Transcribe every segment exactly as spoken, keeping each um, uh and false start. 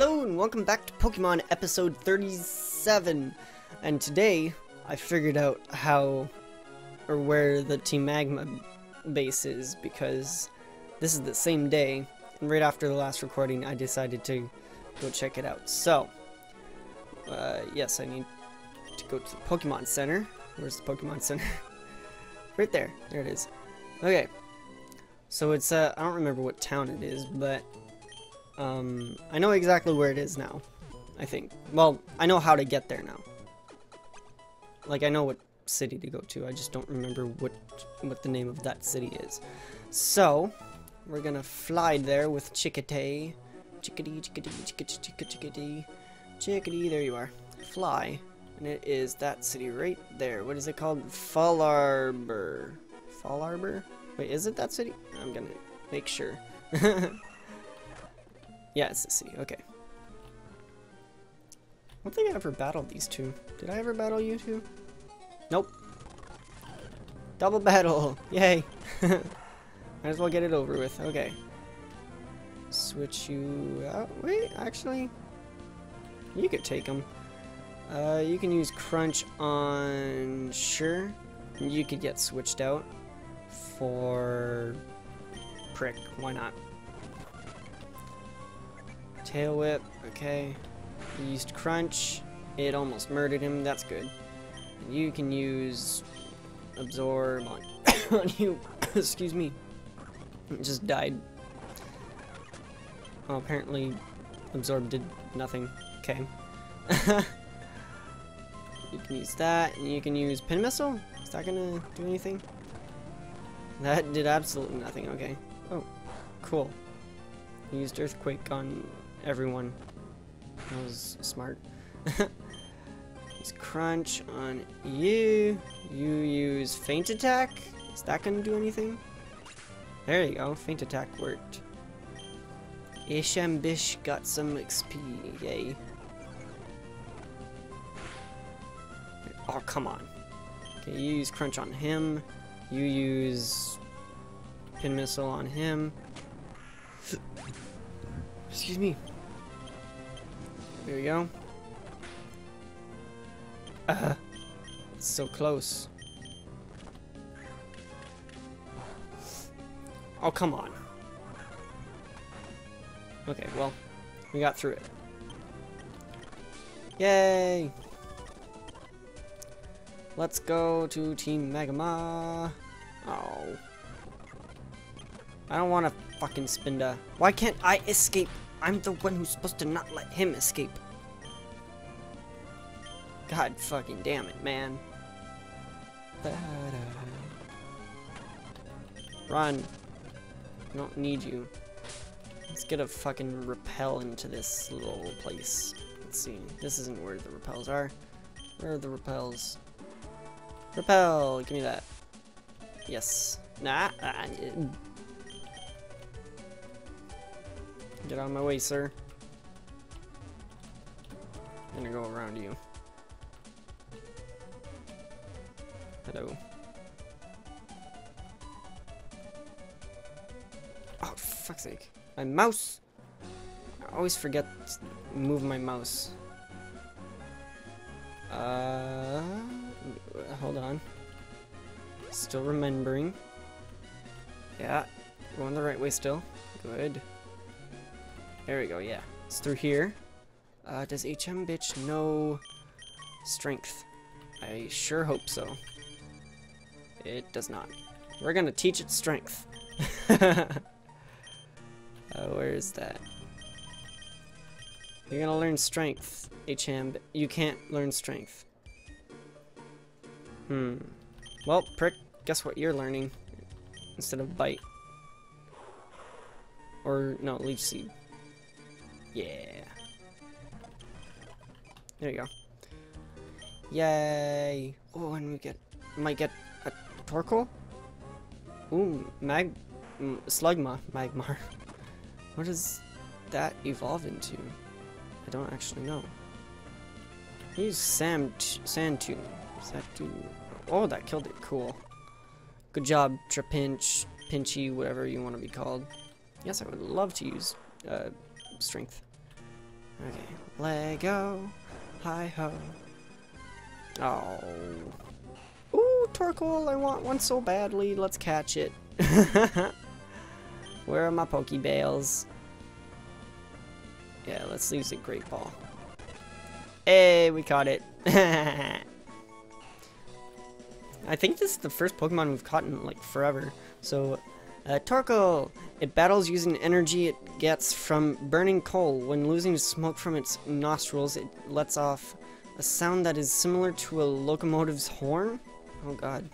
Hello and welcome back to Pokemon episode thirty-seven, and today I figured out how or where the Team Magma base is, because this is the same day and right after the last recording I decided to go check it out. So uh, yes, I need to go to the Pokemon Center. Where's the Pokemon Center? Right there, there it is. Okay, so it's uh, I don't remember what town it is, but Um, I know exactly where it is now, I think. Well, I know how to get there now. Like, I know what city to go to, I just don't remember what, what the name of that city is. So, we're gonna fly there with Chickadee. Chickadee, chickadee, chickadee, chickadee, chickadee. Chickadee, there you are. Fly. And it is that city right there. What is it called? Fall Arbor. Fall Arbor? Wait, is it that city? I'm gonna make sure. Yeah, it's the city. Okay. I don't think I ever battled these two. Did I ever battle you two? Nope. Double battle! Yay! Might as well get it over with. Okay. Switch you out. Wait, actually, you could take them. Uh, you can use Crunch on... Sure. You could get switched out for... Prick. Why not? Tail Whip, okay. He used Crunch. It almost murdered him, that's good. You can use Absorb on, on you. Excuse me. It just died. Well, apparently Absorb did nothing. Okay. You can use that, and you can use Pin Missile? Is that gonna do anything? That did absolutely nothing, okay. Oh, cool. He used Earthquake on everyone. That was smart. Use Crunch on you. You use Faint Attack. Is that gonna do anything? There you go. Faint Attack worked. Ishambish got some X P. Yay. Oh, come on. Okay, you use Crunch on him. You use Pin Missile on him. Excuse me. There we go. Uh, it's so close. Oh, come on. Okay, well, we got through it. Yay! Let's go to Team Magma. Oh. I don't want to fucking Spinda. Why can't I escape? I'm the one who's supposed to not let him escape. God fucking damn it, man. Run. I don't need you. Let's get a fucking repel into this little place. Let's see. This isn't where the repels are. Where are the repels? Repel! Give me that. Yes. Nah. Ah, it, get out of my way, sir. I'm gonna go around you. Hello. Oh, fuck's sake. My mouse! I always forget to move my mouse. Uh... Hold on. Still remembering. Yeah. Going the right way still. Good. There we go, yeah. It's through here. Uh, does H M bitch know strength? I sure hope so. It does not. We're gonna teach it strength. uh, where is that? You're gonna learn strength, H M. You can't learn strength. Hmm. Well, prick, guess what you're learning? Instead of bite. Or, no, leech seed. Yeah. There you go. Yay. Oh, and we get might get a Torkoal? Ooh, mag m Slugma, Magmar. What does that evolve into? I don't actually know. Use Sam Sandtune. Is that do Oh, that killed it. Cool. Good job, Trapinch, Pinchy, whatever you want to be called. Yes, I would love to use uh strength. Okay, Lego, hi ho. Oh, ooh, Torkoal! I want one so badly. Let's catch it. Where are my Pokeballs? Yeah, let's use a Great Ball. Hey, we caught it. I think this is the first Pokemon we've caught in like forever. So, uh, Torkoal, it battles using energy it gets from burning coal. When losing smoke from its nostrils, it lets off a sound that is similar to a locomotive's horn? Oh god.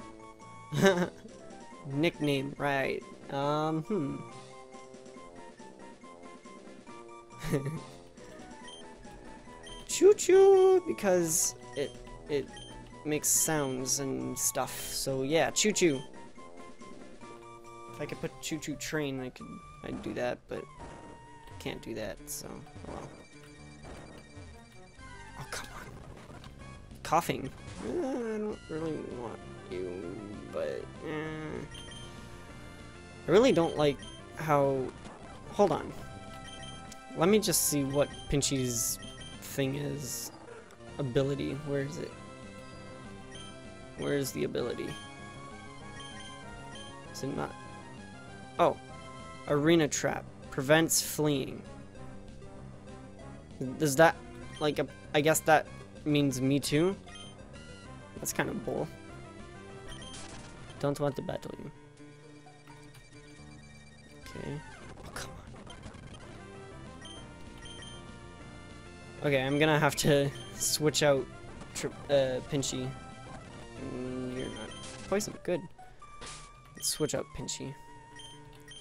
Nickname, right. Um, hmm. Choo-choo, because it it makes sounds and stuff. So yeah, choo-choo. If I could put choo-choo train, I could I'd do that, but I can't do that, so oh well. Oh come on. Coughing. Uh, I don't really want you, but uh, I really don't like how. Hold on. Let me just see what Pinchy's thing is. Ability. Where is it? Where is the ability? Is it not? Oh, Arena Trap prevents fleeing. Does that like a? I guess that means me too. That's kind of bull. Don't want to battle you. Okay. Oh, come on. Okay, I'm gonna have to switch out tri uh, Pinchy. Mm, you're not poison. Good. Let's switch out Pinchy.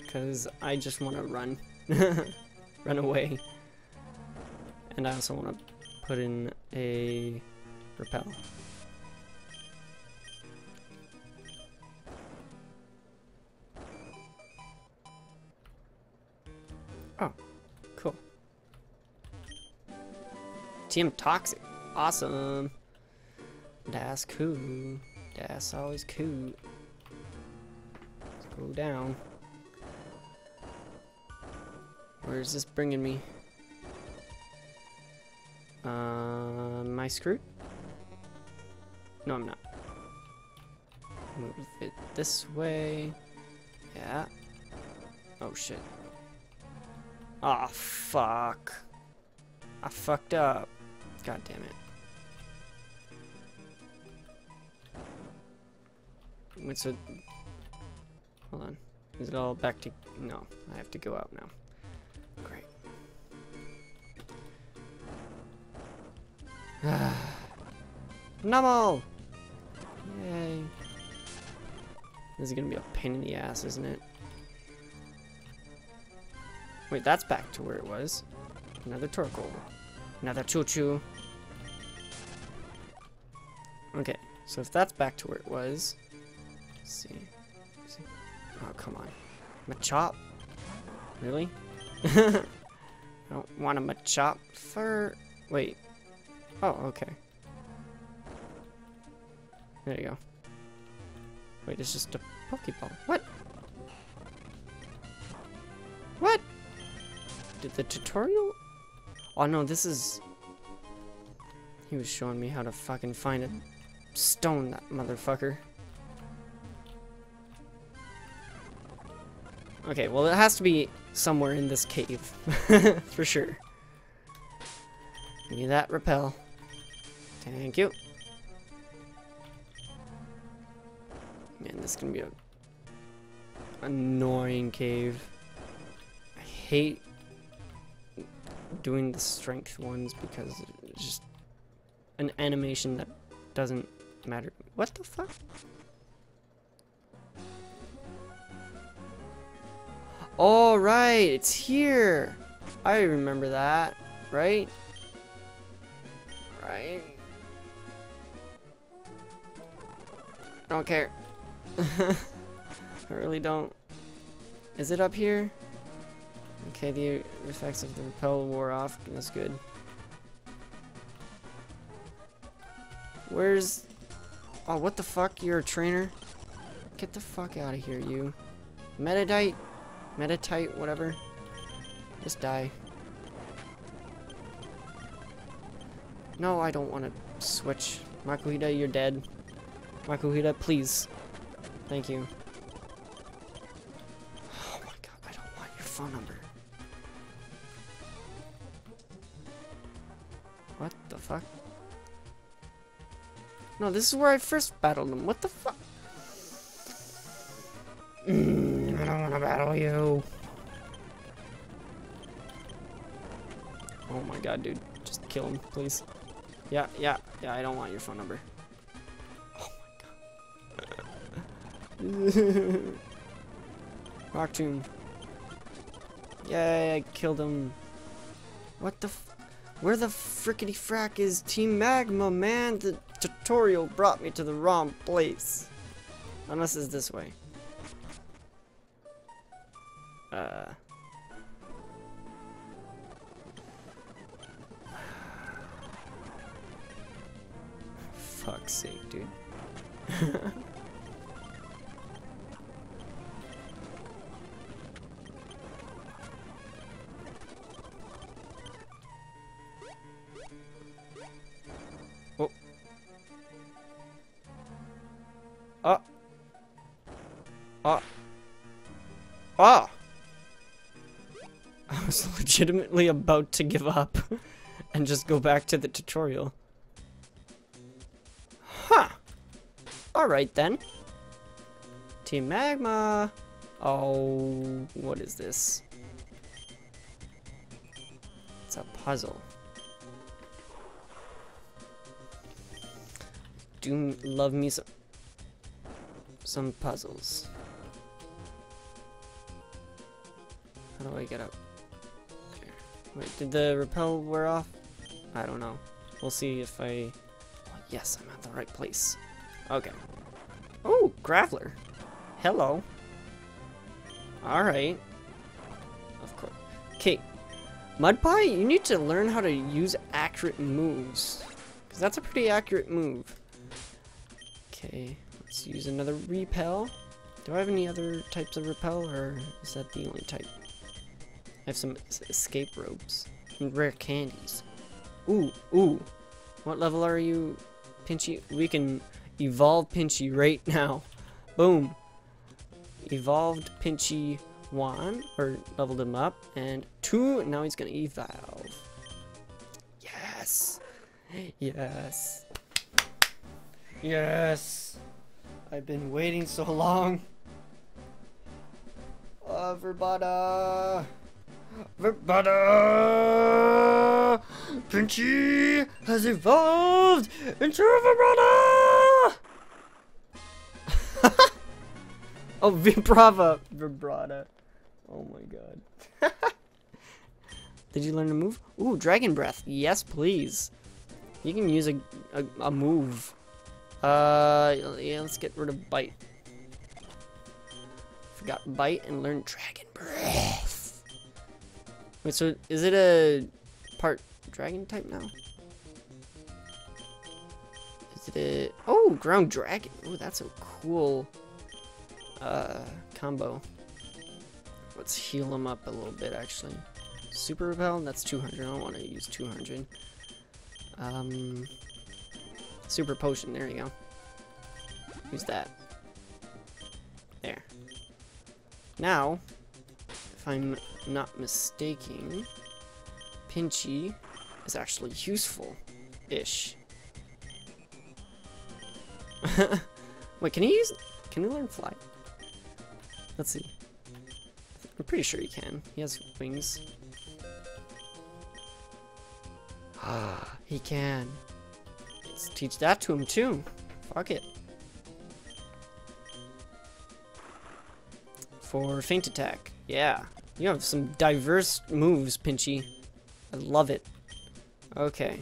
Because I just want to run. Run away. And I also want to put in a repel. Oh, cool. Team Toxic. Awesome. That's cool. That's always cool. Let's go down. Where is this bringing me? Uh, am I screwed? No, I'm not. Move it this way. Yeah. Oh, shit. Aw, oh, fuck. I fucked up. God damn it. Wait, so... Hold on. Is it all back to... No, I have to go out now. Great. Numble! Yay. This is gonna be a pain in the ass, isn't it? Wait, that's back to where it was. Another Torkoal. Another choo-choo. Okay, so if that's back to where it was... Let's see. Let's see. Oh, come on. Machop? Really? I don't want a Machop for... Wait. Oh, okay. There you go. Wait, it's just a Pokeball. What? What? Did the tutorial? Oh no, this is... He was showing me how to fucking find a stone, that motherfucker. Okay, well it has to be somewhere in this cave. For sure. Give me that rappel. Thank you. Man, this is gonna be a... annoying cave. I hate... doing the strength ones because it's just an animation that doesn't matter. What the fuck? All right, it's here. I remember that, right? Right. I don't care. I really don't. Is it up here? Okay, the effects of the repel wore off. That's good. Where's... Oh, what the fuck? You're a trainer? Get the fuck out of here, you. Metadite? Metatite, whatever. Just die. No, I don't want to switch. Makuhita, you're dead. Makuhita, please. Thank you. Oh my god, I don't want your phone number. What the fuck? No, this is where I first battled him. What the fuck? Mm, I don't want to battle you. Oh my god, dude. Just kill him, please. Yeah, yeah, yeah, I don't want your phone number. Oh my god. Rock Tomb. Yay, I killed him. What the f- Where the frickety frack is Team Magma, man? The tutorial brought me to the wrong place. Unless it's this way. Uh... Fuck's sake, dude. Oh. Ah. Ah. Ah. I was legitimately about to give up and just go back to the tutorial. Alright then. Team Magma. Oh, what is this? It's a puzzle. Do love me some some puzzles. How do I get up? Okay. Wait, did the rappel wear off? I don't know. We'll see if I... Oh, yes, I'm at the right place. Okay. Oh, Graveler. Hello. Alright. Of course. Okay. Mudpie, you need to learn how to use accurate moves. Because that's a pretty accurate move. Okay. Let's use another repel. Do I have any other types of repel, or is that the only type? I have some escape ropes. And rare candies. Ooh, ooh. What level are you, Pinchy? We can... Evolve Pinchy right now. Boom. Evolved Pinchy one, or leveled him up, and two, and now he's gonna evolve. Yes. Yes. Yes. I've been waiting so long. Uh, Verbata. Verbata. Pinchy has evolved into Verbata. Oh, Vibrava! Vibrata. Oh my god. Did you learn a move? Ooh, Dragon Breath. Yes, please. You can use a, a, a move. Uh, yeah, let's get rid of Bite. Forgot Bite and learn Dragon Breath. Wait, so is it a part Dragon type now? Is it a... Oh, Ground Dragon. Ooh, that's a cool... Uh, combo. Let's heal him up a little bit, actually. Super Repel, that's two hundred. I don't want to use two hundred. Um, Super Potion, there you go. Use that. There. Now, if I'm not mistaken, Pinchy is actually useful-ish. Wait, can he use... Can he learn Fly? Let's see. I'm pretty sure he can. He has wings. Ah, he can. Let's teach that to him too. Fuck it. For feint attack. Yeah. You have some diverse moves, Pinchy. I love it. Okay.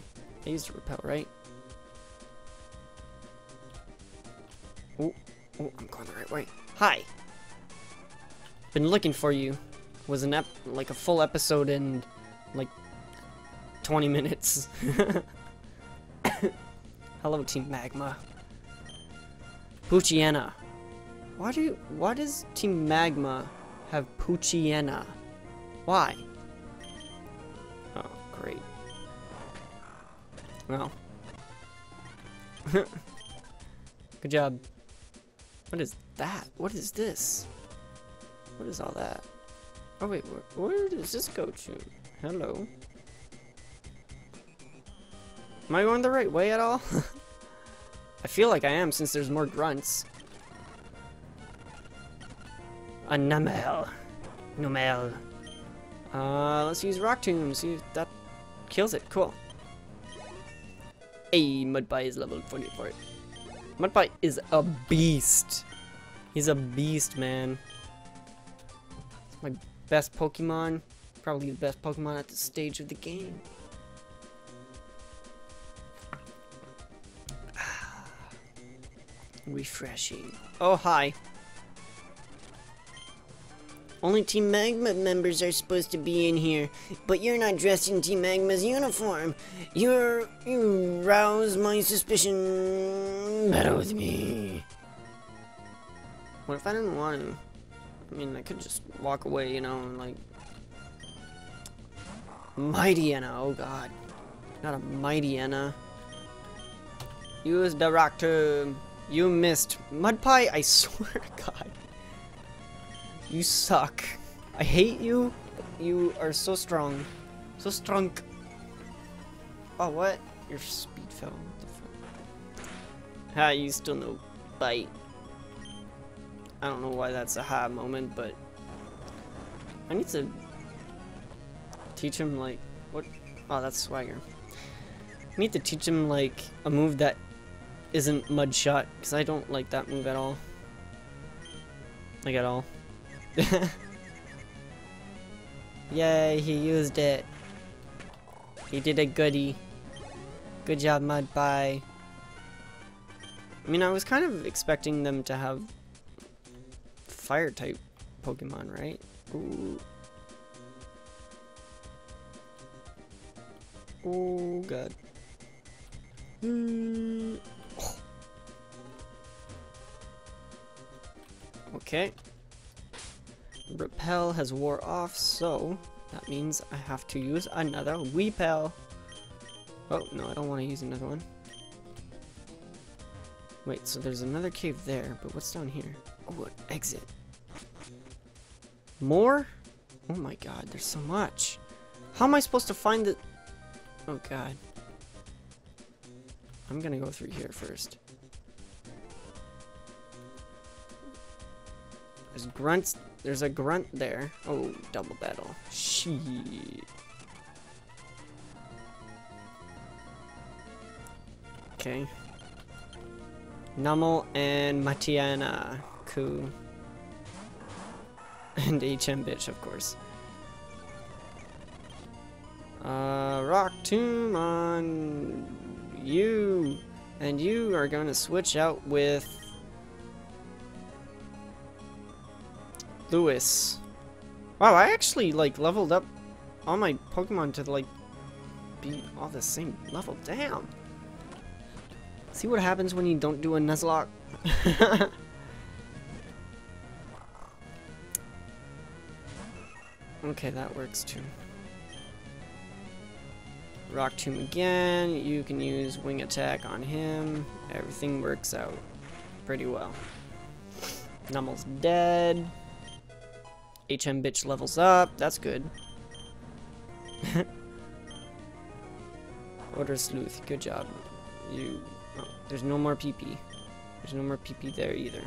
I used to repel, right? Oh, oh, I'm going the right way. Hi. Been looking for you. Was an ep like a full episode in like twenty minutes. Hello, Team Magma. Poochyena. Why do you, why does Team Magma have Poochyena? Why? Oh, great. Wow. Good job. What is that? What is this? What is all that? Oh wait, where, where does this go to? Hello. Am I going the right way at all? I feel like I am, since there's more grunts. A numel. Numel. Uh, let's use Rock Tomb, see if that kills it. Cool. Hey, Mudpie is level forty-four. Mudpie is a beast. He's a beast, man. It's my best Pokemon. Probably the best Pokemon at this stage of the game. Ah, refreshing. Oh, hi. Only Team Magma members are supposed to be in here, but you're not dressed in Team Magma's uniform. You're, you rouse my suspicion. Battle with me. What if I didn't want to? I mean, I could just walk away, you know, and like... Mightyena, oh god. Not a Mightyena. Use the Rock Tomb. You missed. Mudpie, I swear to god. You suck. I hate you. You are so strong. So strong. Oh, what? Your speed fell. Ha, you still no bite. I don't know why that's a ha moment, but... I need to... teach him, like... what? Oh, that's swagger. I need to teach him, like, a move that isn't mud shot, because I don't like that move at all. Like, at all. Yay, he used it. He did a goodie. Good job, Mudpie. I mean, I was kind of expecting them to have fire type Pokemon, right? Ooh. Oh god. Mm. Oh. Okay. Repel has wore off, so that means I have to use another Weepel. Oh, no, I don't want to use another one. Wait, so there's another cave there, but what's down here? Oh, an exit. More? Oh my god, there's so much. How am I supposed to find the... oh god. I'm gonna go through here first. There's grunts... there's a grunt there. Oh, double battle. Shit. Okay. Numel and Mightyena. Cool. And H M bitch, of course. Uh, Rock Tomb on you. And you are going to switch out with... Lewis. Wow, I actually like leveled up all my Pokemon to like be all the same level. Damn. See what happens when you don't do a Nuzlocke. Okay, that works too. Rock Tomb again. You can use Wing Attack on him. Everything works out pretty well. Nummel's dead. H M bitch levels up. That's good. Order Sleuth. Good job. You. Oh, there's no more P P. There's no more P P there either.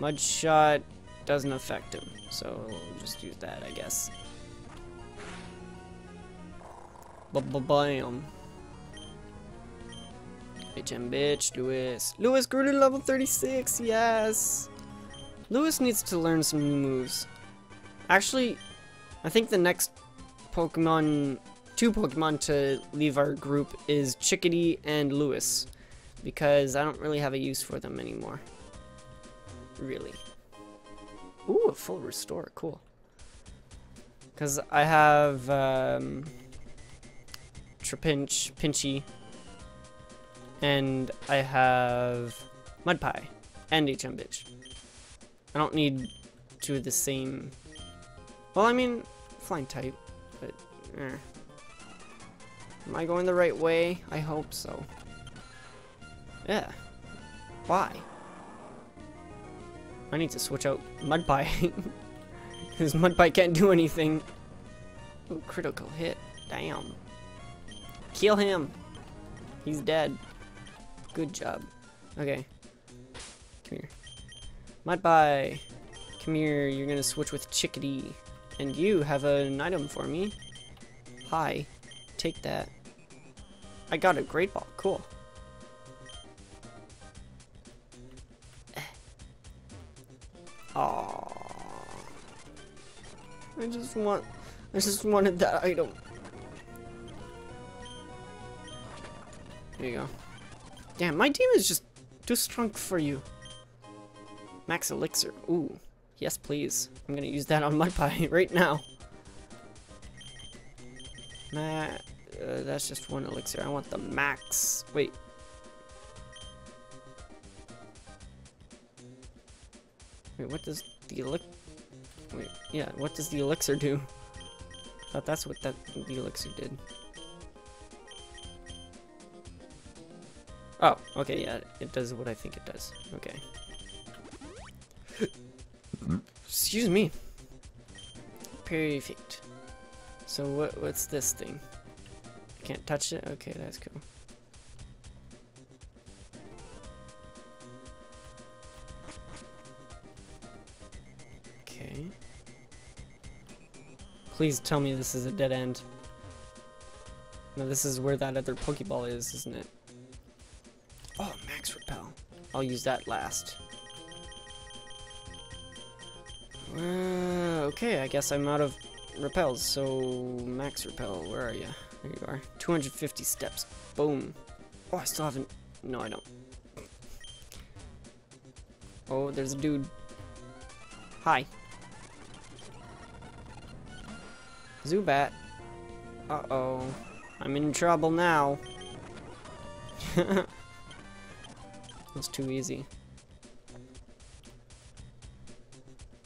Mud Shot doesn't affect him, so we'll just use that, I guess. Ba-ba-bam. H M bitch. Lewis. Lewis grew to level thirty-six. Yes. Lewis needs to learn some new moves. Actually, I think the next Pokemon, two Pokemon to leave our group is Chickadee and Lewis, because I don't really have a use for them anymore. Really. Ooh, a full restore, cool. Because I have um, Trapinch, Pinchy, and I have Mudpie and H M Bitch. I don't need two of the same. Well, I mean, flying type, but eh. Am I going the right way? I hope so. Yeah. Why? I need to switch out Mudpie. Because Mudpie can't do anything. Ooh, critical hit. Damn. Kill him. He's dead. Good job. Okay. Come here. Mudpie. Come here. You're going to switch with Chickadee. And you have an item for me. Hi. Take that. I got a Great Ball. Cool. Aww. I just want... I just wanted that item. There you go. Damn, my team is just too strong for you. Max Elixir. Ooh. Yes, please. I'm gonna use that on Mudpie right now. Nah, uh, that's just one elixir. I want the max. Wait. Wait, what does the elixir... Wait, yeah, what does the elixir do? I thought that's what that the elixir did. Oh, okay, yeah, it does what I think it does. Okay. Excuse me. Perfect. So what? What's this thing? I can't touch it? Okay, that's cool. Okay. Please tell me this is a dead end. No, this is where that other Pokeball is, isn't it? Oh, Max Repel. I'll use that last. Uh, okay, I guess I'm out of repels, so Max Repel, where are you? There you are. two hundred fifty steps. Boom. Oh, I still haven't... No, I don't. Oh, there's a dude. Hi. Zubat. Uh-oh. I'm in trouble now. That's too easy.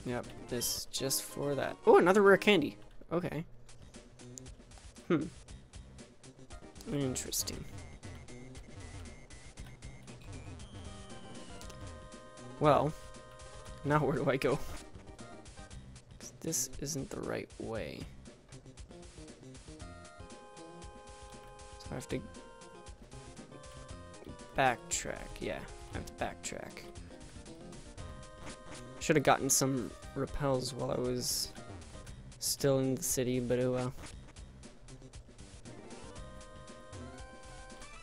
Yep, this just for that. Oh, another rare candy. Okay. Hmm. Interesting. Well, now where do I go? 'Cause this isn't the right way. So I have to backtrack. Yeah, I have to backtrack. Should have gotten some repels while I was still in the city, but oh well.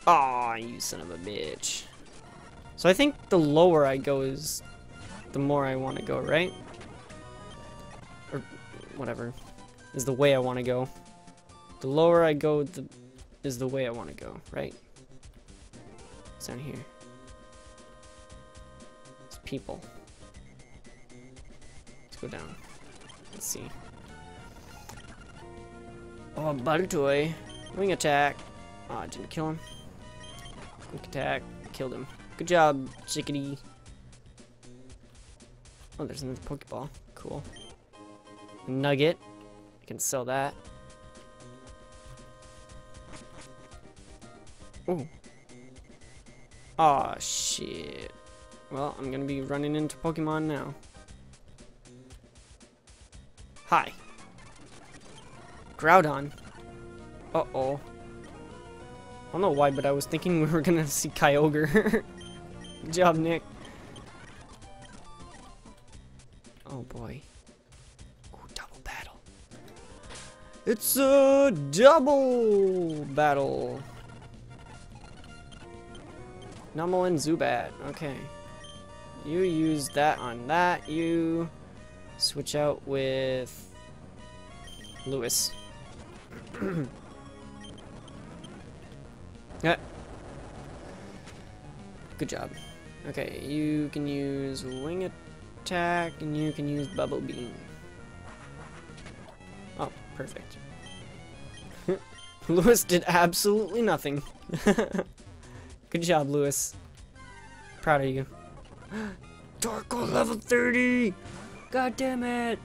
Aw, you son of a bitch. So I think the lower I go is the more I want to go, right? Or whatever. Is the way I want to go. The lower I go the is the way I want to go, right? It's down here. It's people. Go down. Let's see. Oh, Buttertoy. Wing attack. Ah, oh, didn't kill him. Quick attack. Killed him. Good job, Chickadee. Oh, there's another Pokeball. Cool. Nugget. I can sell that. Oh. Aw, oh, shit. Well, I'm gonna be running into Pokemon now. Hi. Groudon. Uh-oh. I don't know why, but I was thinking we were gonna see Kyogre. Good job, Nick. Oh, boy. Oh, double battle. It's a double battle. Numel and Zubat. Okay. You use that on that. You... Switch out with Lewis. Yeah. Good job. Okay, you can use wing attack and you can use bubble beam. Oh, perfect. Lewis did absolutely nothing. Good job, Lewis. Proud of you. Torkoal level thirty! God damn it!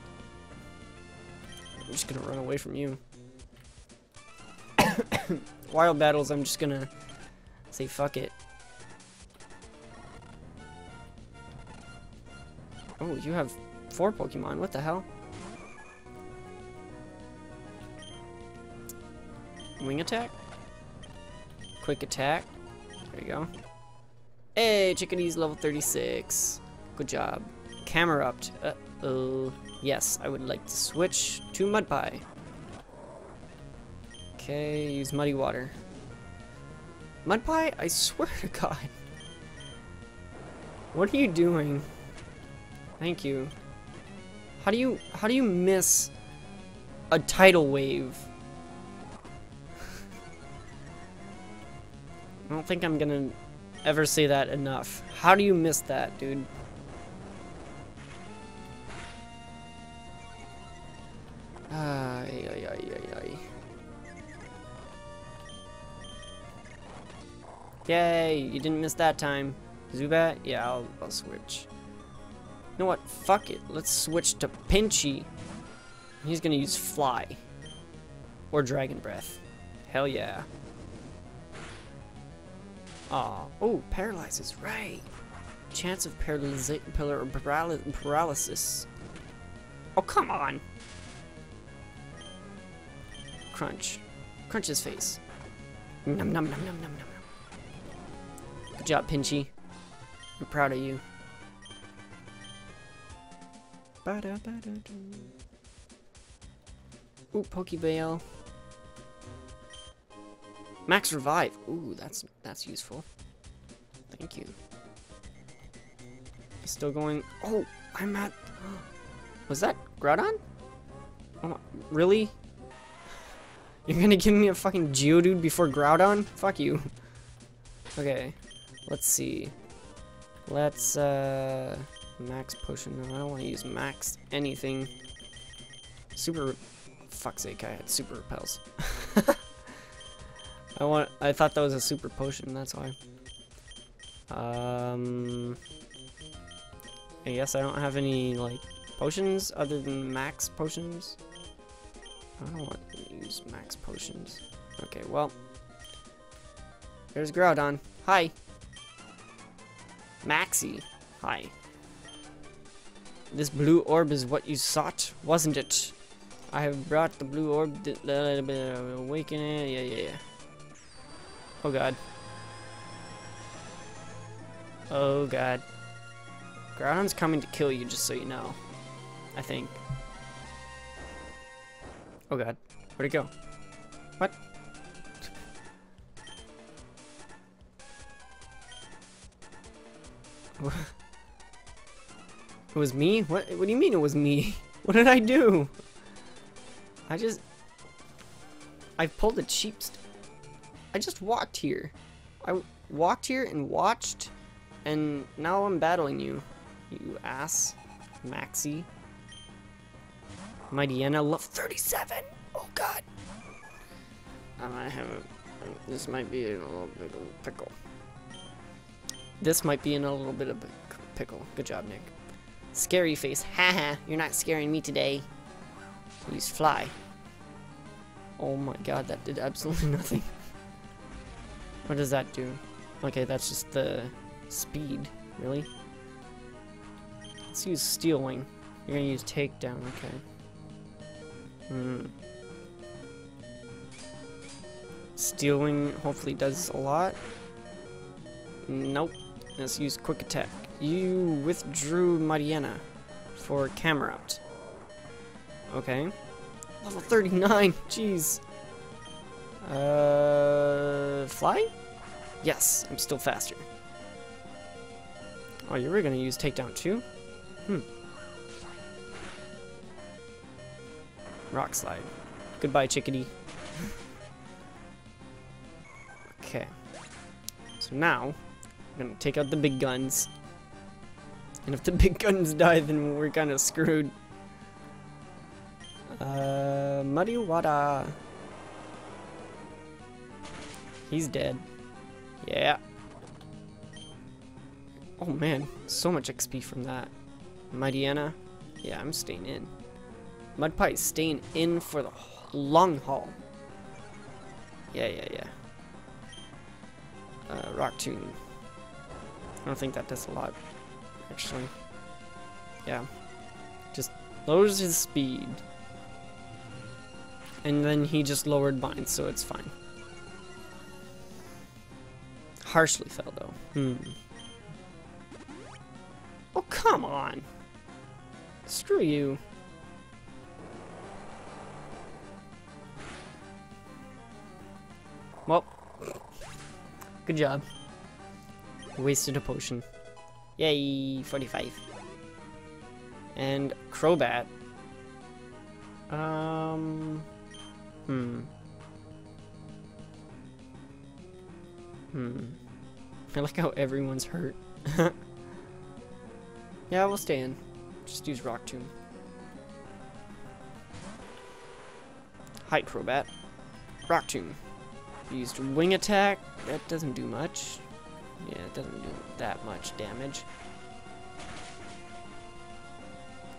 I'm just gonna run away from you. wild battles, I'm just gonna say fuck it. Oh, you have four Pokemon. What the hell? Wing attack? Quick attack. There you go. Hey, Chickadee's level thirty-six. Good job. Camerupt. Uh-oh. Yes, I would like to switch to Mudpie. Okay, use Muddy Water. Mudpie, I swear to God. What are you doing? Thank you. How do you how do you miss a tidal wave? I don't think I'm gonna ever say that enough. How do you miss that, dude? Ah, ay, ay, ay, ay, ay. Yay! You didn't miss that time. Zubat? Yeah, I'll, I'll switch. You know what? Fuck it. Let's switch to Pinchy. He's gonna use Fly. Or Dragon Breath. Hell yeah. Aw. Oh, paralyzes, right. Chance of paralyza paral paralysis. Oh, come on. Crunch. Crunch his face. Nom nom nom nom nom nom nom. Good job, Pinchy. I'm proud of you. Ooh, Pokeball. Max revive. Ooh, that's that's useful. Thank you. Still going. Oh, I'm at. Was that Groudon? Oh, really? You're gonna give me a fucking Geodude before Groudon? Fuck you. Okay. Let's see. Let's uh. Max potion. No, I don't want to use max anything. Super. Fuck's sake! I had super repels. I want. I thought that was a super potion. That's why. Um. I guess I don't have any like potions other than max potions. I don't want to use max potions. Okay. Well. There's Groudon. Hi. Maxie. Hi. This blue orb is what you sought, wasn't it? I have brought the blue orb. Awaken it. Yeah, yeah, yeah. Oh god. Oh god. Groudon's coming to kill you, just so you know. I think. Oh god. Where'd it go? What? It was me? What? What do you mean it was me? What did I do? I just... I pulled a cheap... St I just walked here. I walked here and watched, and now I'm battling you. You ass. Maxie. Mightyena, love thirty-seven! Oh god! I might have a... This might be in a little bit of a pickle. This might be in a little bit of a pickle. Good job, Nick. Scary face. Haha, you're not scaring me today. Please fly. Oh my god, that did absolutely nothing. What does that do? Okay, that's just the speed. Really? Let's use Steel Wing. You're gonna use Takedown, okay. Hmm. Steel Wing hopefully does a lot. Nope. Let's use Quick Attack. You withdrew Mightyena for Camerupt. Okay. Level thirty-nine! Jeez! Uh, fly? Yes, I'm still faster. Oh, you were gonna use Takedown too? Hmm. Rock Slide. Goodbye, Chickadee. Okay. So now, I'm gonna take out the big guns. And if the big guns die, then we're kind of screwed. Uh, Muddy Water. He's dead. Yeah. Oh man, so much X P from that. Mightyena. Yeah, I'm staying in. Mudpie staying in for the long haul. Yeah, yeah, yeah. Uh, Rock Tomb. I don't think that does a lot, actually. Yeah. Just lowers his speed. And then he just lowered mine, so it's fine. Harshly fell, though. Hmm. Oh, come on! Screw you. Well. Good job. Wasted a potion. Yay, forty-five. And Crobat. Um... Hmm. Hmm. I like how everyone's hurt. Yeah, we'll stay in. Just use Rock Tomb. Hi, Crobat. Rock Tomb. Used Wing Attack. That doesn't do much. Yeah, it doesn't do that much damage.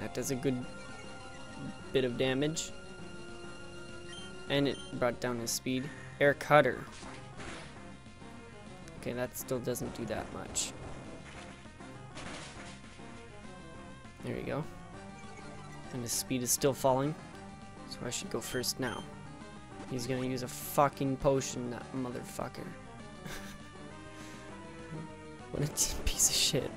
That does a good bit of damage. And it brought down his speed. Air Cutter. Okay, that still doesn't do that much. There we go. And his speed is still falling. So I should go first now. He's gonna use a fucking potion, that motherfucker. What a piece of shit.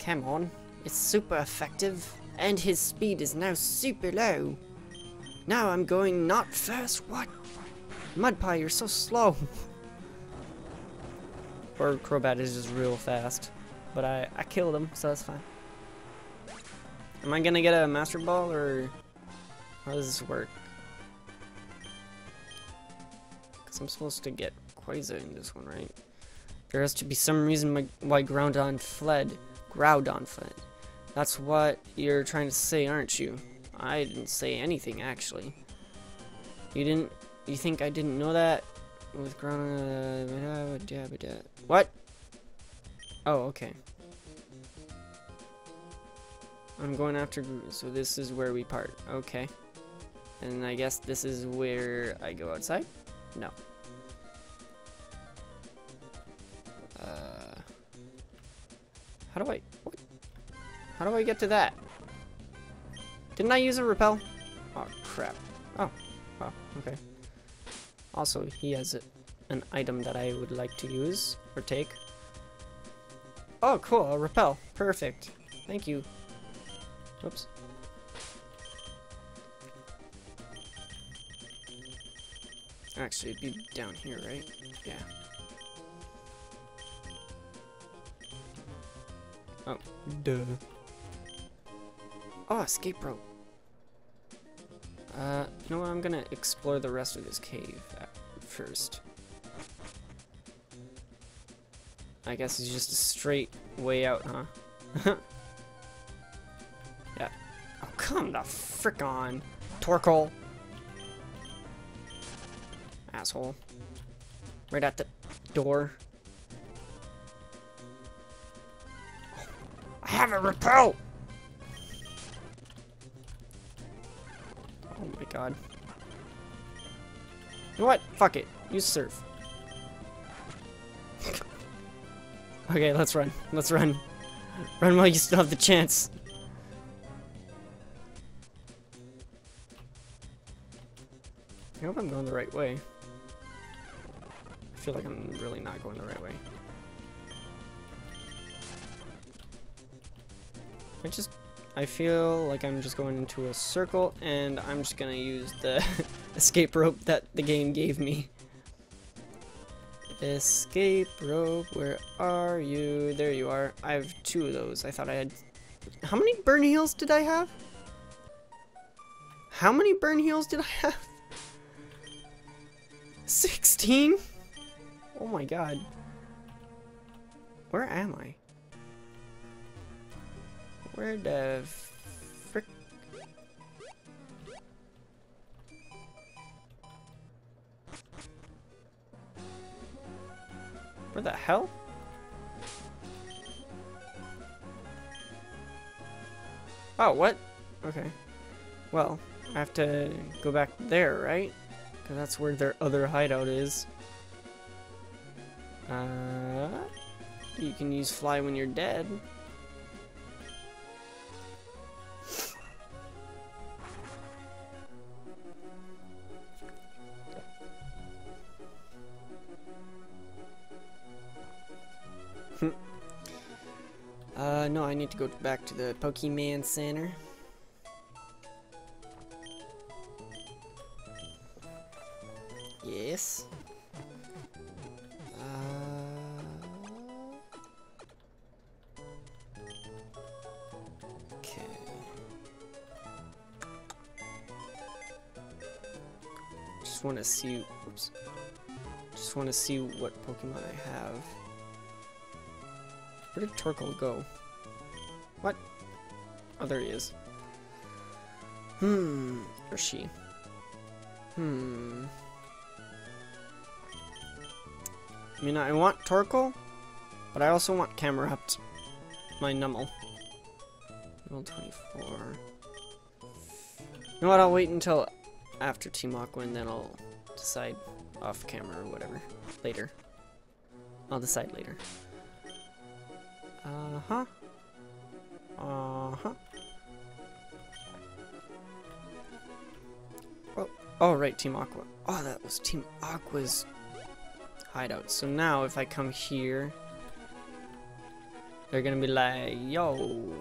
Come on. It's super effective. And his speed is now super low. Now I'm going not first, what? Mudpie, you're so slow. Or Crobat is just real fast. But I, I killed him, so that's fine. Am I gonna get a Master Ball, or how does this work? Because I'm supposed to get Quasar in this one, right? There has to be some reason my, why Groudon fled. Groudon fled. That's what you're trying to say, aren't you? I didn't say anything, actually. You didn't... You think I didn't know that? With Groudon... What? Oh, okay. I'm going after Groudon, so this is where we part. Okay. And I guess this is where I go outside? No. Uh... How do I... What? How do I get to that? Didn't I use a repel? Oh, crap. Oh. Wow. Okay. Also, he has a, an item that I would like to use or take. Oh, cool. A repel. Perfect. Thank you. Oops. Actually, it'd be down here, right? Yeah. Oh. Duh. Oh, escape rope. Uh, you know what? I'm gonna explore the rest of this cave first. I guess it's just a straight way out, huh? Yeah. Oh, come the frick on, Torkoal. Asshole. Right at the door. I have a repel! Oh my god. You know what? Fuck it. Use Surf. Okay, let's run. Let's run. Run while you still have the chance. I hope I'm going the right way. I feel like I'm really not going the right way. I just... I feel like I'm just going into a circle, and I'm just gonna use the escape rope that the game gave me. Escape rope, where are you? There you are. I have two of those. I thought I had... How many burn heals did I have? How many burn heals did I have? sixteen? Oh my god. Where am I? Where the frick? Where the hell? Oh, what? Okay. Well, I have to go back there, right? 'Cause that's where their other hideout is. Uh, you can use fly when you're dead. Uh, no, I need to go back to the Pokemon Center. Yes. Uh... Okay. Just want to see. Oops. Just want to see what Pokemon I have. Where did Torkoal go? What? Oh, there he is. Hmm. Or she. Hmm. I mean, I want Torkoal, but I also want Camerupt. My Numel. level twenty-four. You know what? I'll wait until after Team Aqua, and then I'll decide off camera or whatever. Later. I'll decide later. Uh-huh. Uh-huh. Oh, oh, right, Team Aqua. Oh, that was Team Aqua's hideout. So now if I come here, they're gonna be like, yo.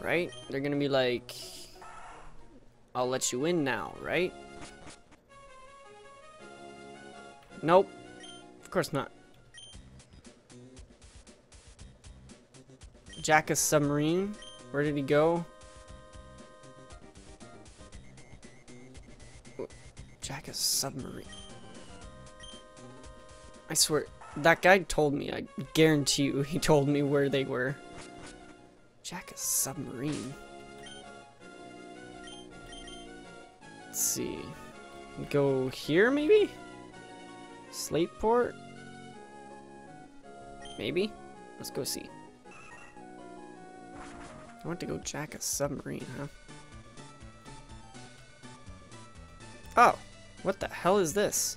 Right? They're gonna be like, I'll let you in now, right? Nope. Of course not. Jackass submarine. Where did he go? Jackass submarine. I swear, that guy told me. I guarantee you, he told me where they were. Jackass submarine. Let's see. Go here, maybe? Slateport? Maybe? Let's go see. I want to go jack a submarine, huh? Oh! What the hell is this?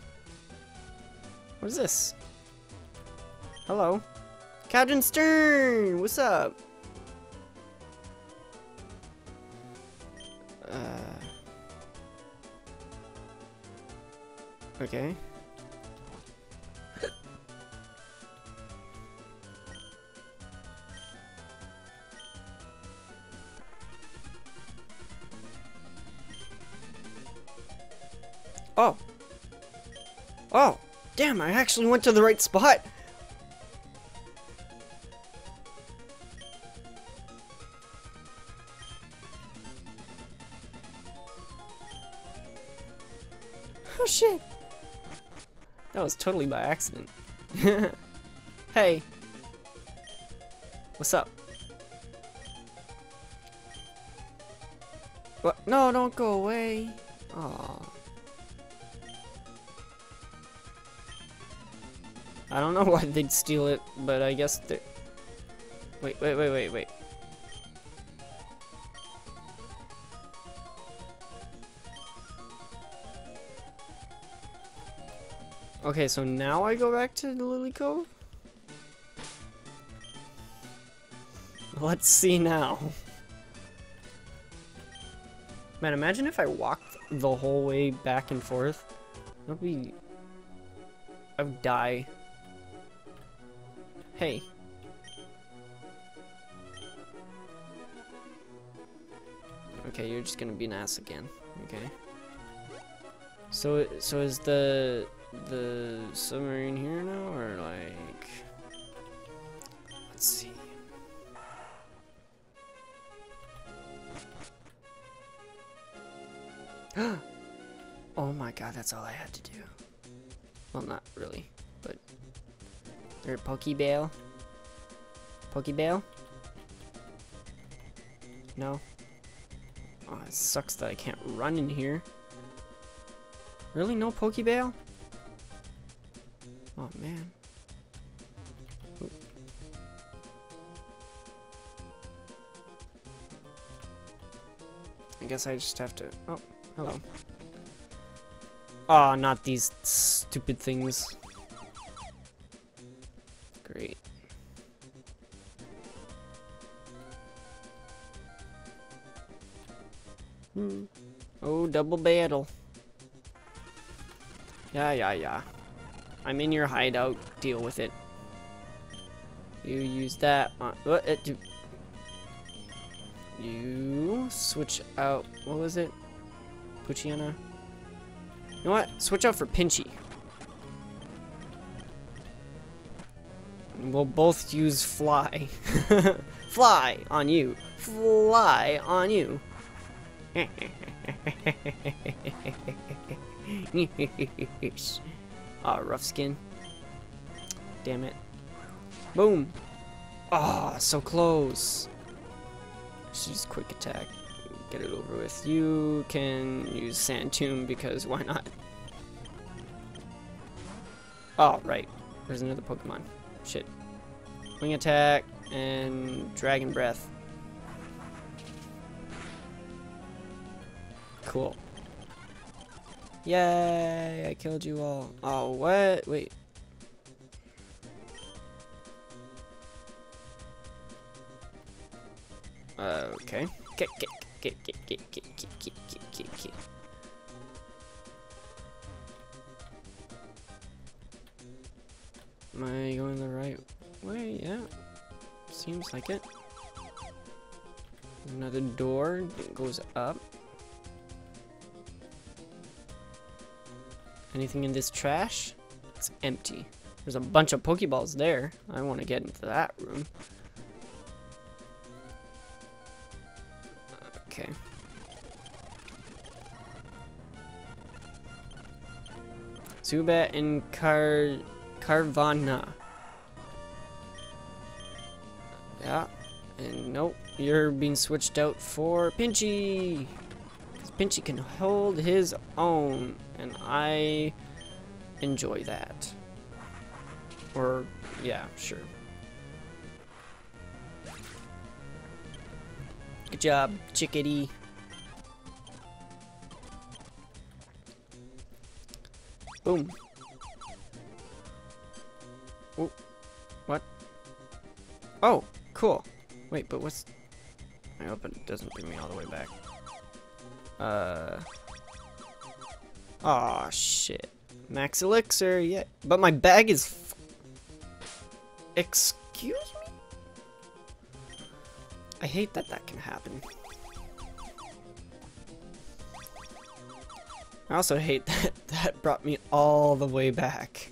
What is this? Hello? Captain Stern! What's up? Uh... Okay. Oh. Oh. Damn, I actually went to the right spot. Oh, shit. That was totally by accident. Hey. What's up? What? No, don't go away. Aw. I don't know why they'd steal it, but I guess they're... Wait, wait, wait, wait, wait. Okay, so now I go back to the Lily Cove? Let's see now. Man, imagine if I walked the whole way back and forth. That would be... I would die. Hey. Okay, you're just gonna be an ass again. Okay. So, so is the the submarine here now, or like? Let's see. Oh my God, that's all I had to do. Well, not really, but. Or Pokeball? Pokeball? No. Oh, it sucks that I can't run in here. Really? No Pokeball? Oh, man. Ooh. I guess I just have to... Oh, Hello. Ah, oh, not these stupid things. Great. Hmm. Oh, double battle. Yeah, yeah, yeah. I'm in your hideout. Deal with it. You use that on... What? Uh, you switch out... What was it? Poochyena? You know what? Switch out for Pinchy. We'll both use Fly. Fly on you. Fly on you. Ah, oh, rough skin. Damn it. Boom. Ah, oh, so close. Just use quick attack. Get it over with. You can use Sand Tomb because why not? Oh, right. There's another Pokemon. Shit. Wing attack and Dragon Breath. Cool. Yay! I killed you all. Oh, what? Wait. Uh, okay. Kick, kick, kick, kick, kick, kick, kick, kick, kick, kick, kick. Am I going the right way? Yeah. Seems like it. Another door that goes up. Anything in this trash? It's empty. There's a bunch of Pokeballs there. I want to get into that room. Okay. Zubat and Car Carvana. Yeah. And nope, you're being switched out for Pinchy. Because Pinchy can hold his own, and I enjoy that. Or yeah, sure. Good job, chickadee. Boom. Oh, what? Oh, cool. Wait, but what's... I hope it doesn't bring me all the way back. Uh... Aw, shit. Max Elixir, yeah. But my bag is... F Excuse me? I hate that that can happen. I also hate that that brought me all the way back.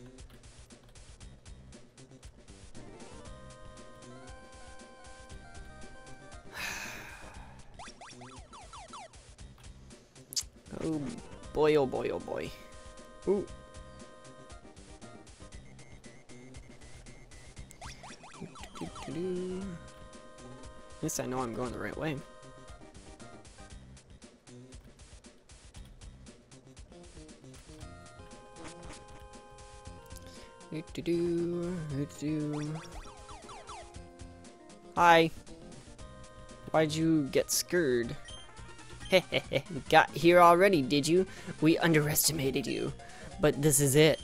Oh boy, oh boy, oh boy. Ooh. Doo-doo-doo-doo. At least I know I'm going the right way. Do-do-do, do-do-do. Hi. Why'd you get scared? Hehehe, got here already, did you? We underestimated you. But this is it.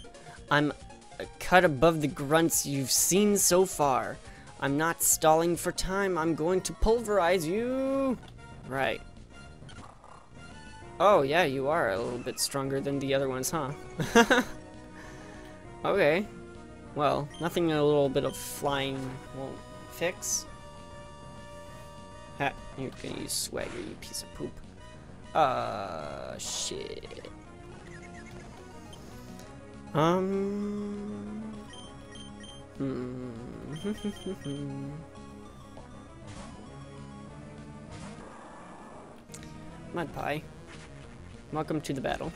I'm cut above the grunts you've seen so far. I'm not stalling for time. I'm going to pulverize you. Right. Oh, yeah, you are a little bit stronger than the other ones, huh? Okay. Well, nothing a little bit of flying won't fix. Ha, you're gonna use swagger, you piece of poop. Uh, shit. Um... Hmm... Mud Pie. Welcome to the battle.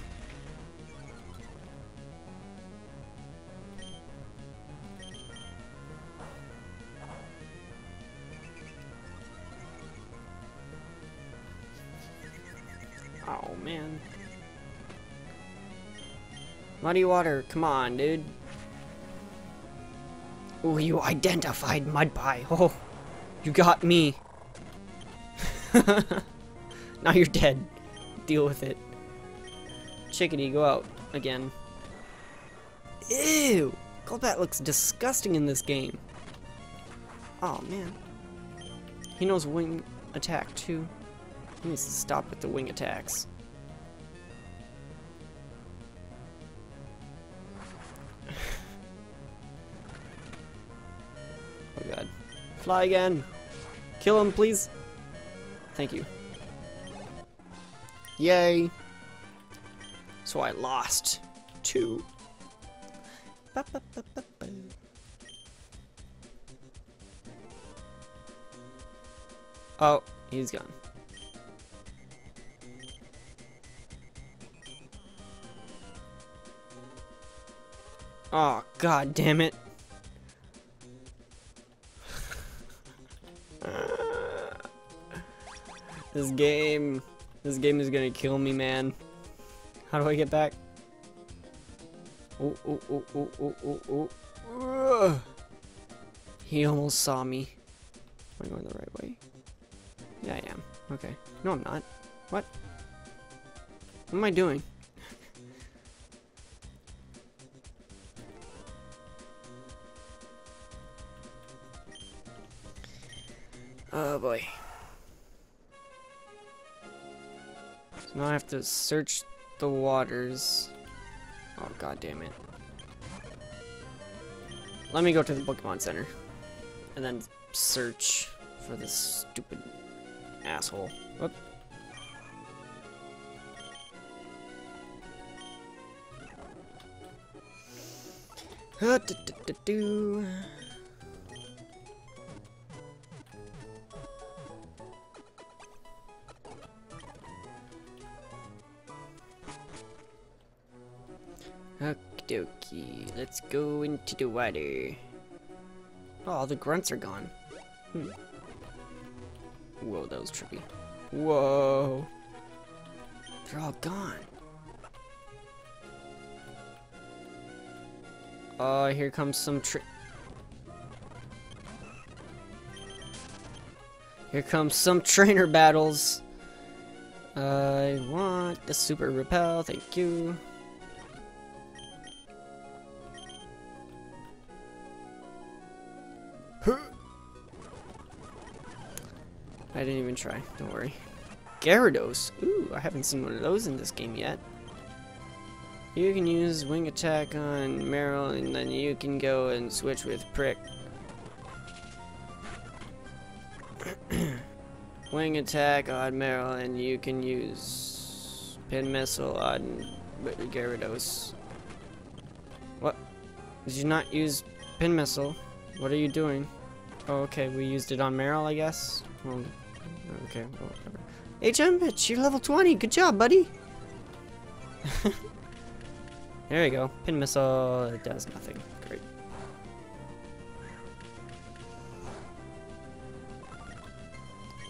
Oh man. Muddy water, come on, dude. Oh, you identified, Mud Pie. Oh, you got me. Now you're dead. Deal with it. Chickadee, go out again. Ew! Golbat looks disgusting in this game. Oh man. He knows wing attack too. He needs to stop with the wing attacks. Oh god. Fly again! Kill him, please! Thank you. Yay! So I lost two. Ba, ba, ba, ba, ba. Oh, he's gone. Oh, god damn it. This game, this game is gonna kill me, man. How do I get back? Oh, oh, oh, oh, oh, oh, oh. He almost saw me. Am I going the right way? Yeah, I am. Okay. No, I'm not. What? What am I doing? Oh, boy. So now I have to search the waters. Oh, god damn it. Let me go to the Pokemon Center and then search for this stupid asshole. Whoop. Uh, do, do, do, do. Okie dokie, let's go into the water. Oh, the grunts are gone. Hmm. Whoa, that was trippy. Whoa. They're all gone. Oh, uh, here comes some tri- Here comes some trainer battles. I want the super repel, thank you. I didn't even try, don't worry. Gyarados! Ooh, I haven't seen one of those in this game yet. You can use wing attack on Merrill, and then you can go and switch with Prick. Wing attack on Merrill, and you can use Pin Missile on Gyarados. What? Did you not use Pin Missile? What are you doing? Oh, okay, we used it on Merrill, I guess? Well, okay, well, whatever. H M bitch, you're level twenty. Good job, buddy. There we go. Pin missile. It does nothing. Great.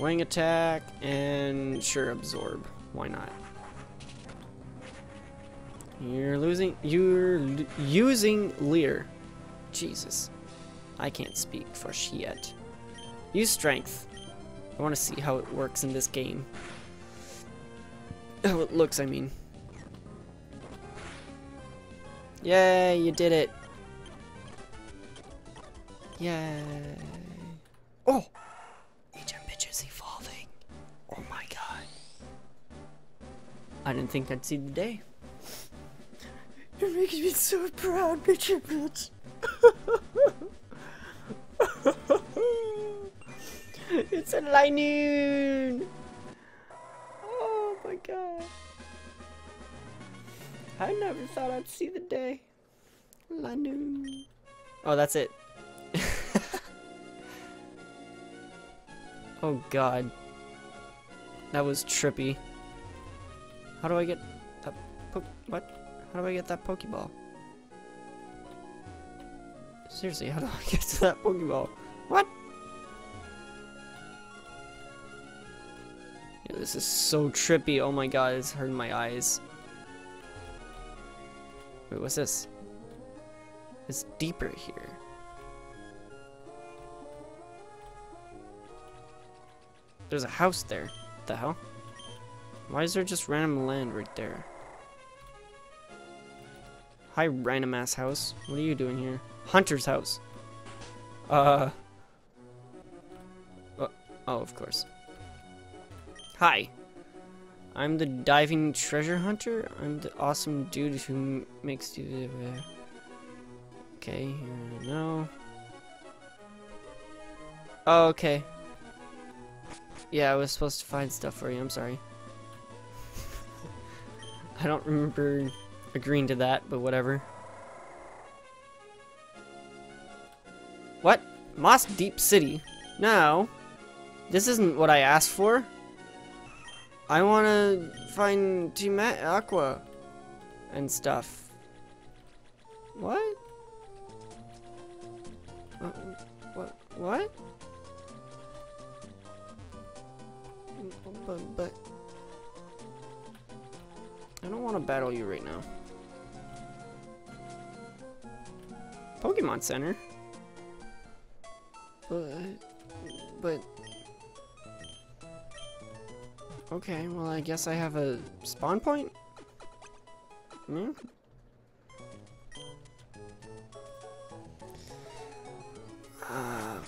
Wing attack and sure absorb. Why not? You're losing. You're l using Leer. Jesus, I can't speak for shit. Use strength. I want to see how it works in this game. How it looks, I mean. Yay, you did it. Yay. Oh! H M bitch is evolving. Oh my god. I didn't think I'd see the day. You're making me so proud, H M bitch. It's a Linoon! Oh my god. I never thought I'd see the day. Linoon. Oh, that's it. Oh god. That was trippy. How do I get that po- what? How do I get that Pokeball? Seriously, how do I get to that Pokeball? What? Yeah, this is so trippy. Oh my god, it's hurting my eyes. Wait, what's this? It's deeper here. There's a house there. What the hell? Why is there just random land right there? Hi, random-ass house. What are you doing here? Hunter's house. Uh... Oh, oh, of course. Hi. I'm the diving treasure hunter. I'm the awesome dude who makes you... Okay, here I know. Oh, okay. Yeah, I was supposed to find stuff for you. I'm sorry. I don't remember agreeing to that, but whatever. What? Mossdeep City? No. This isn't what I asked for. I want to find Team Aqua and stuff. What? What? What? What? But, but I don't want to battle you right now. Pokemon Center? But, but... Okay, well I guess I have a spawn point? Hmm?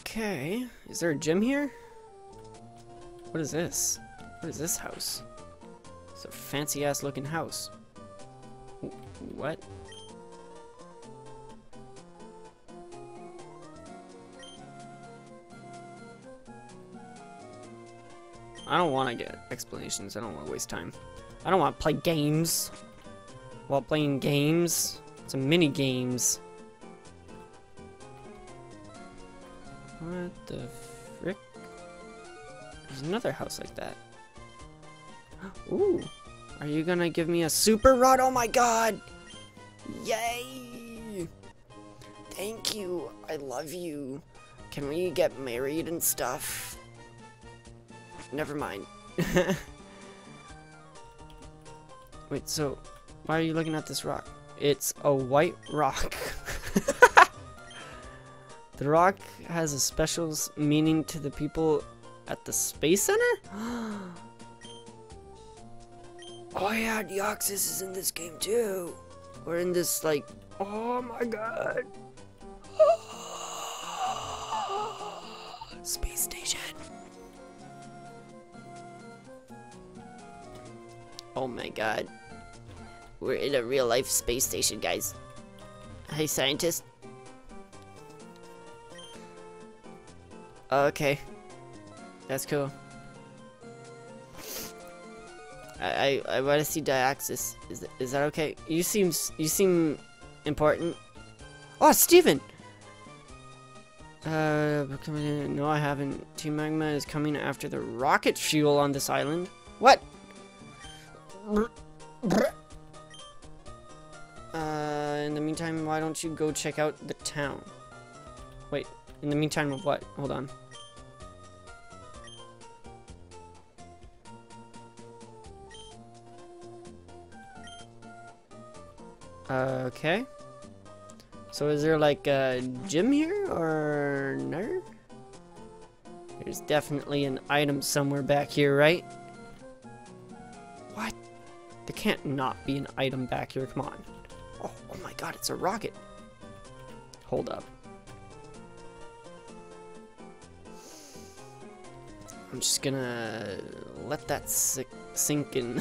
Okay, is there a gym here? What is this? What is this house? It's a fancy ass looking house. What? I don't want to get explanations. I don't want to waste time. I don't want to play games. While playing games, it's a mini games. What the frick? There's another house like that. Ooh. Are you gonna give me a super rod? Oh my god! Yay! Thank you. I love you. Can we get married and stuff? Never mind. Wait, so why are you looking at this rock? It's a white rock. The rock has a special meaning to the people at the Space Center? Oh yeah, Deoxys is in this game too. We're in this like, oh my god. Space station. Oh my god. We're in a real life space station, guys. Hey, scientist. Okay. That's cool. I, I, I want to see Deoxys. Is, is that okay? You seem you seem important. Oh, Steven! Uh, no, I haven't. Team Magma is coming after the rocket fuel on this island. What? Uh, in the meantime, why don't you go check out the town? Wait, in the meantime of what? Hold on. Uh, okay. So is there like a gym here or no? There's definitely an item somewhere back here, right? What? There can't not be an item back here. Come on. Oh, oh my god, it's a rocket. Hold up. I'm just gonna let that sink in.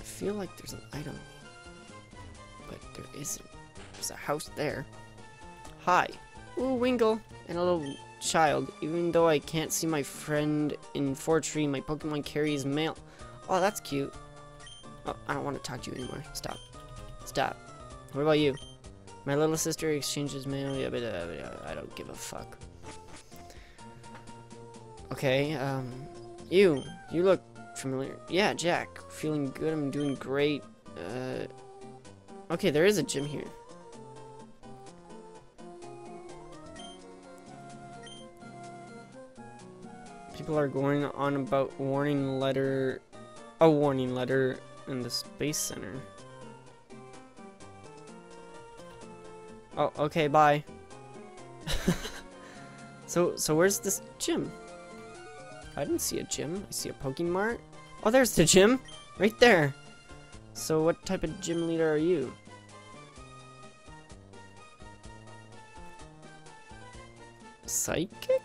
I feel like there's an item, but there isn't. There's a house there. Hi. Ooh, Wingle and a little child. Even though I can't see my friend in Fortree, my Pokemon carries mail. Oh, that's cute. Oh, I don't want to talk to you anymore. Stop. Stop. What about you? My little sister exchanges mail. Yeah, but I don't give a fuck. Okay. Um, you. You look familiar. Yeah, Jack. Feeling good. I'm doing great. Uh, okay, there is a gym here. People are going on about warning letter, a warning letter in the Space Center. Oh, okay, bye. so, so where's this gym? I didn't see a gym. I see a Pokemon Mart. Oh, there's the gym. Right there! So what type of gym leader are you? Psychic?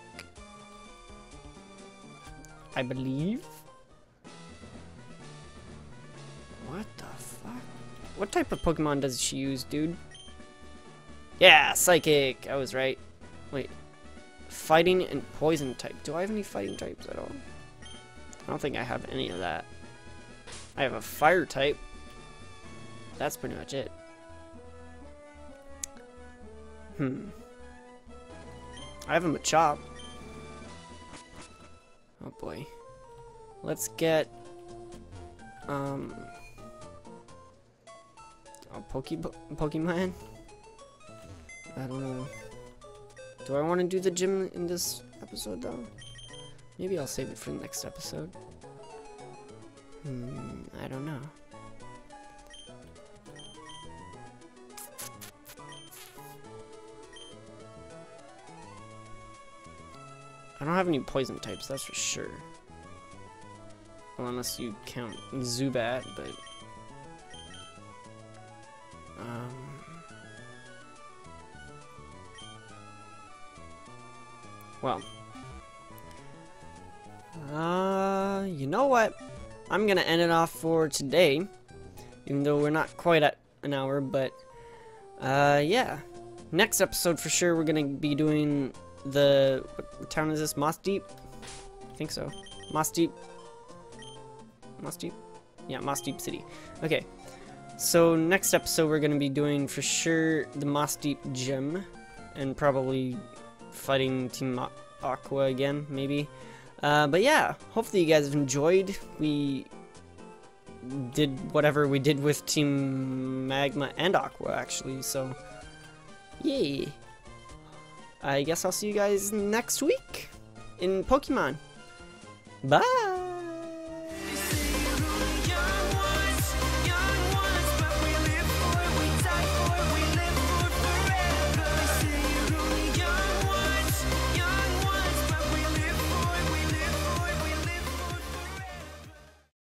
I believe? What the fuck? What type of Pokemon does she use, dude? Yeah, Psychic! I was right. Wait. Fighting and Poison type. Do I have any Fighting types at all? I don't think I have any of that. I have a Fire type. That's pretty much it. Hmm. I have a Machop. Oh boy. Let's get... Um... a Poke Pokemon? I don't know. Do I want to do the gym in this episode though? Maybe I'll save it for the next episode. Hmm, I don't know. I don't have any poison types, that's for sure. Well, unless you count Zubat, but... Um... Well. Uh, you know what? I'm gonna end it off for today. Even though we're not quite at an hour, but... Uh, yeah. Next episode for sure, we're gonna be doing... The, what town is this? Mossdeep? I think so. Mossdeep. Mossdeep? Yeah, Mossdeep City. Okay. So next episode we're going to be doing for sure the Mossdeep Gym. And probably fighting Team Aqua again, maybe. Uh, but yeah, hopefully you guys have enjoyed. We did whatever we did with Team Magma and Aqua, actually. So, yay. I guess I'll see you guys next week in Pokemon. Bye!